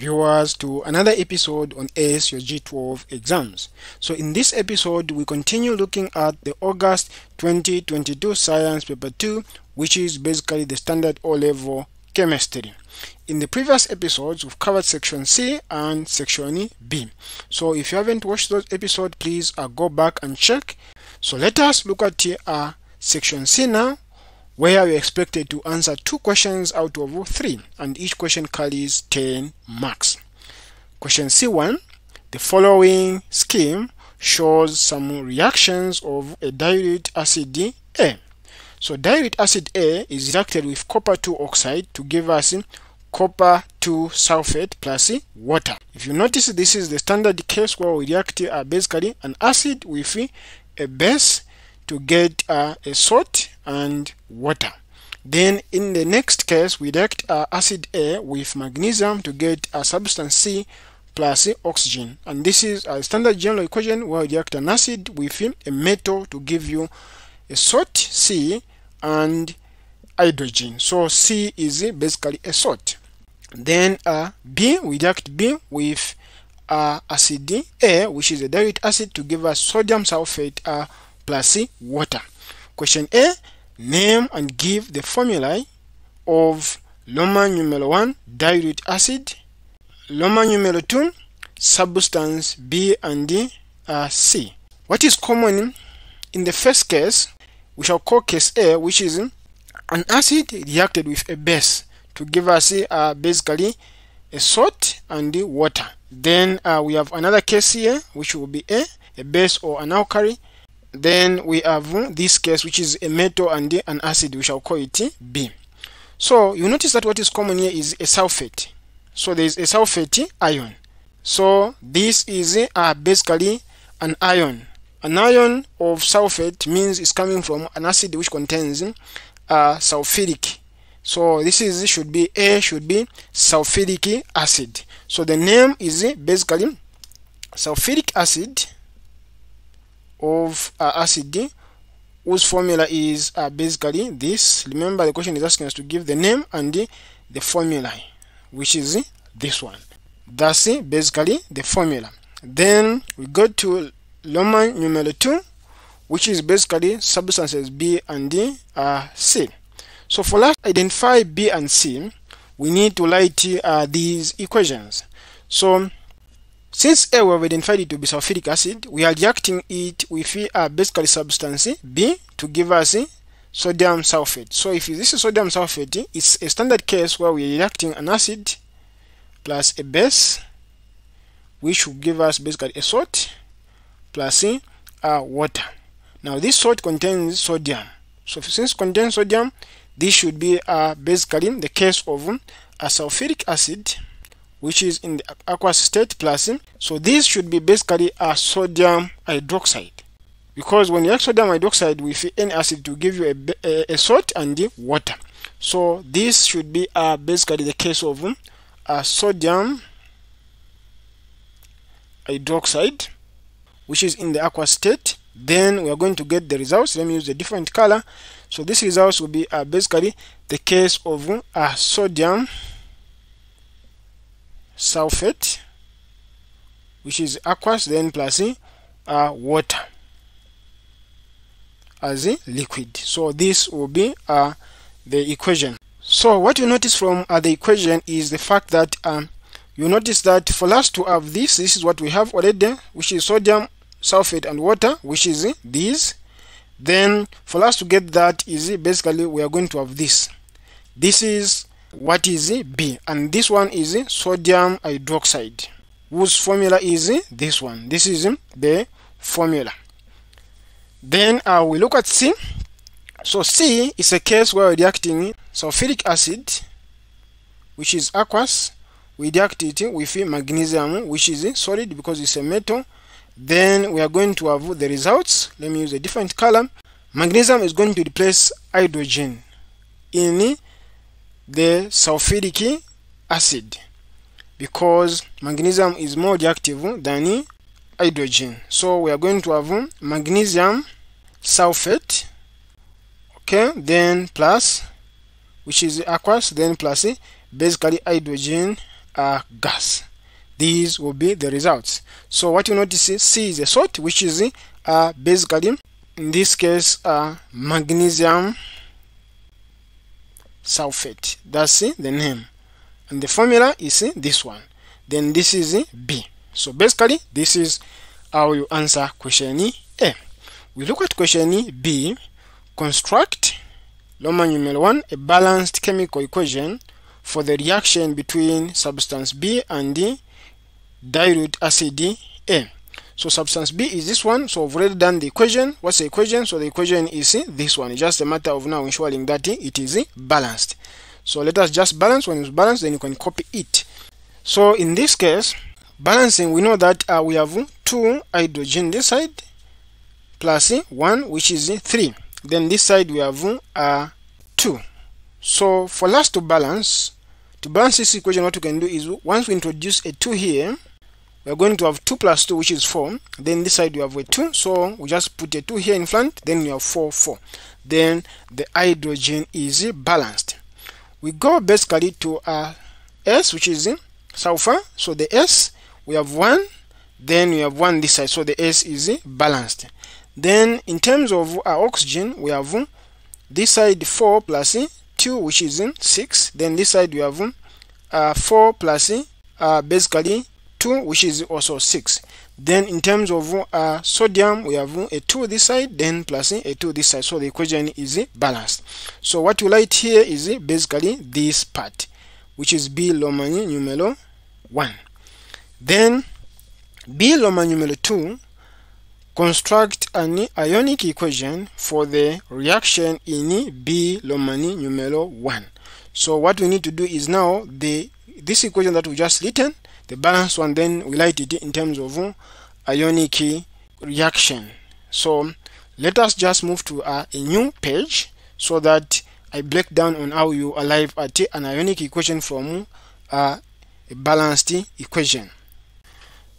viewers to another episode on ASUG 12 exams. So in this episode we continue looking at the August 2022 Science Paper 2, which is basically the standard O-level chemistry. In the previous episodes we've covered section C and section B. So if you haven't watched those episodes, please go back and check. So let us look at section C now, where we are expected to answer 2 questions out of 3, and each question carries 10 marks. Question C1, the following scheme shows some reactions of a dilute acid A. So dilute acid A is reacted with copper 2 oxide to give us copper 2 sulfate plus water. If you notice, this is the standard case where we react basically an acid with a base to get a salt and water. Then in the next case we react acid A with magnesium to get a substance C plus oxygen, and this is a standard general equation where we react an acid with a metal to give you a salt C and hydrogen. So C is basically a salt. Then B, we react B with acid A, which is a dilute acid, to give us sodium sulfate plus water. Question A, name and give the formulae of Roman numeral 1 dilute acid, Roman numeral 2 substance B and D, C. What is common in the first case we shall call case A, which is an acid reacted with a base to give us basically a salt and water. Then we have another case here, which will be a base or an alkali. Then we have this case, which is a metal and an acid, we shall call it B. So you notice that what is common here is a sulfate. So there is a sulfate ion. So this is basically an ion. An ion of sulfate means it's coming from an acid which contains sulfuric. So this is should be sulfuric acid. So the name is basically sulfuric acid of acid, whose formula is basically this. Remember, the question is asking us to give the name and the formula, which is this one. That's basically the formula. Then we go to Roman numeral 2, which is basically substances B and D, C. So for us to identify B and C, we need to write these equations. So since A, we have identified it to be sulfuric acid, we are reacting it with basically substance B to give us sodium sulfate. So if this is sodium sulfate, it's a standard case where we are reacting an acid plus a base, which will give us basically a salt plus water. Now this salt contains sodium. So since it contains sodium, this should be basically the case of a sulfuric acid, which is in the aqueous state, plus. So this should be basically a sodium hydroxide, because when you add sodium hydroxide with any acid to give you a salt and water. So this should be basically the case of a sodium hydroxide, which is in the aqueous state. Then we are going to get the results. Let me use a different color. So this results will be basically the case of a sodium sulfate, which is aqueous, then plus water as a liquid. So this will be the equation. So what you notice from the equation is the fact that you notice that for us to have this is what we have already, which is sodium sulfate and water, which is this. Then for us to get that is basically we are going to have this. This is what is B, and this one is sodium hydroxide, whose formula is this one. This is the formula. Then we look at C. So C is a case where we're reacting sulfuric acid, which is aqueous. We react it with magnesium, which is solid because it's a metal. Then we are going to have the results. Let me use a different color. Magnesium is going to replace hydrogen in the sulfuric acid, because magnesium is more reactive than hydrogen. So we are going to have magnesium sulfate, okay, then plus, which is aqueous, then plus basically hydrogen gas. These will be the results. So what you notice is C is a salt, which is basically in this case magnesium sulfate. That's the name, and the formula is this one. Then this is B. So basically this is how you answer question A. We look at question B. Construct Roman numeral 1 a balanced chemical equation for the reaction between substance B and the dilute acid A. So substance B is this one. So I've already done the equation. What's the equation? So the equation is this one. It's just a matter of now ensuring that it is balanced. So let us just balance. When it's balanced, then you can copy it. So in this case, balancing, we know that we have 2 hydrogen this side plus 1, which is 3. Then this side we have 2. So for us to balance this equation, what we can do is once we introduce a 2 here, we are going to have 2 plus 2, which is 4. Then this side we have a 2, so we just put a 2 here in front. Then we have 4, 4. Then the hydrogen is balanced. We go basically to S, which is sulfur. So the S, we have 1. Then we have 1 this side, so the S is balanced. Then in terms of our oxygen, we have this side 4 plus 2, which is 6. Then this side we have 4 plus basically 2, which is also 6. Then in terms of sodium, we have a 2 this side, then plus a 2 this side, so the equation is balanced. So what you write here is basically this part, which is B Roman numeral 1. Then B Roman numeral 2, construct an ionic equation for the reaction in B Roman numeral 1. So what we need to do is now this equation that we just written, the balanced one, then we write it in terms of ionic reaction. So let us just move to a new page so that I break down on how you arrive at an ionic equation from a balanced equation.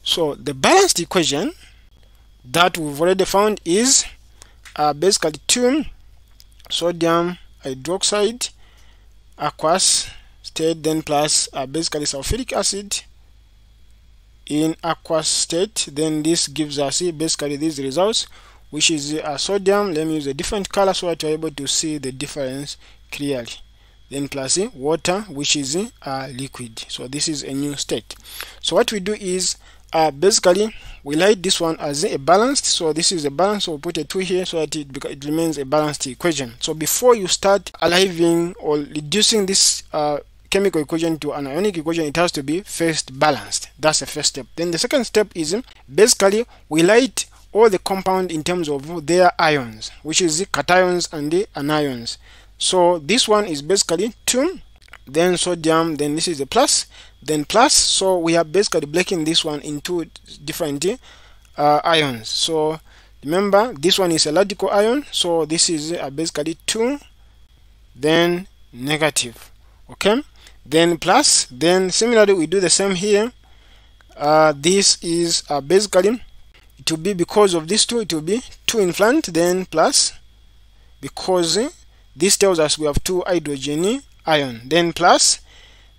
So the balanced equation that we've already found is basically 2 sodium hydroxide aqueous state, then plus basically sulfuric acid in aqueous state. Then this gives us basically these results, which is sodium. Let me use a different color so that you're able to see the difference clearly. Then plus water, which is liquid. So this is a new state. So what we do is basically we write this one as a balanced. So this is a balance, so we'll put a 2 here so that it remains a balanced equation. So before you start arriving or reducing this chemical equation to an ionic equation, it has to be first balanced. That's the first step. Then the second step is basically we write all the compound in terms of their ions, which is the cations and the anions. So this one is basically 2, then sodium, then this is the plus, then plus. So we are basically breaking this one into different ions. So remember, this one is a radical ion, so this is basically 2, then negative, okay, then plus. Then similarly we do the same here. This is basically, it will be, because of these 2, it will be 2 in front, then plus, because this tells us we have 2 hydrogen ion, then plus,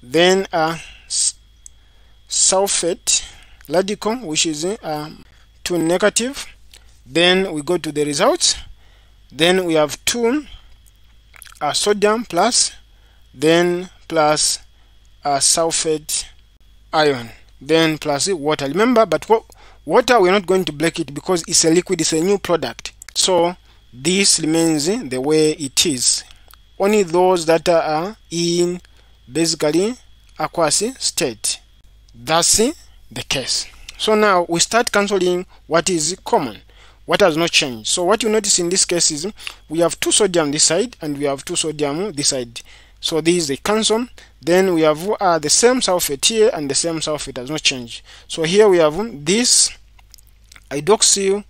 then sulfate radical, which is 2 negative. Then we go to the results. Then we have 2 sodium plus, then plus sulfate ion, then plus water. Remember, but water we're not going to break it because it's a liquid, it's a new product. So this remains the way it is. Only those that are in basically aqueous state. That's the case. So now we start cancelling what is common, what has not changed. So what you notice in this case is we have 2 sodium this side and we have 2 sodium this side. So these they cancel. Then we have the same sulfate here, and the same sulfate has not changed. So here we have this hydroxyl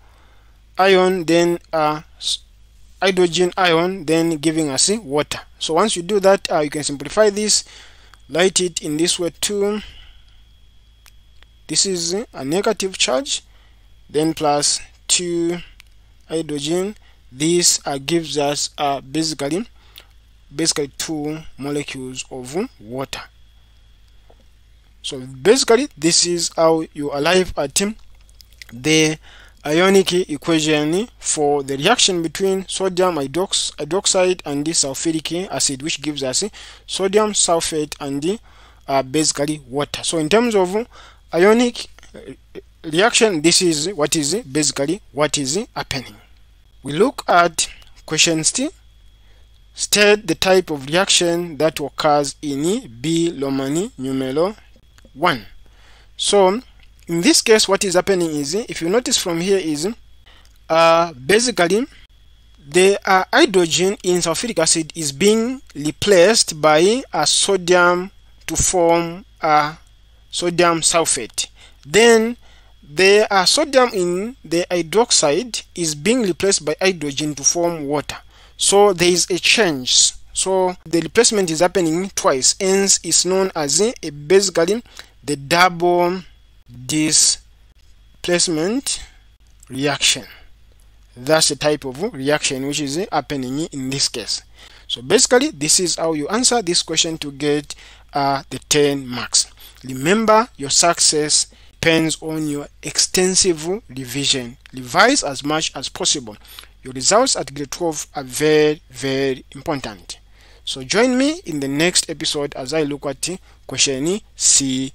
ion, then hydrogen ion, then giving us water. So once you do that, you can simplify this, write it in this way. 2, this is a negative charge, then plus 2 hydrogen. This gives us basically 2 molecules of water. So basically, this is how you arrive at the ionic equation for the reaction between sodium hydroxide and the sulfuric acid, which gives us sodium sulfate and the basically water. So in terms of ionic reaction, this is what is basically what is happening. We look at question C. State the type of reaction that occurs in B Romani numero 1. So in this case, what is happening is, if you notice from here, is basically the hydrogen in sulfuric acid is being replaced by a sodium to form a sodium sulfate. Then the sodium in the hydroxide is being replaced by hydrogen to form water. So there is a change. So the replacement is happening twice, hence is known as basically the double displacement reaction. That's the type of reaction which is happening in this case. So basically, this is how you answer this question to get the 10 marks. Remember, your success depends on your extensive revision. Revise as much as possible. Your results at grade 12 are very, very important. So join me in the next episode as I look at question C.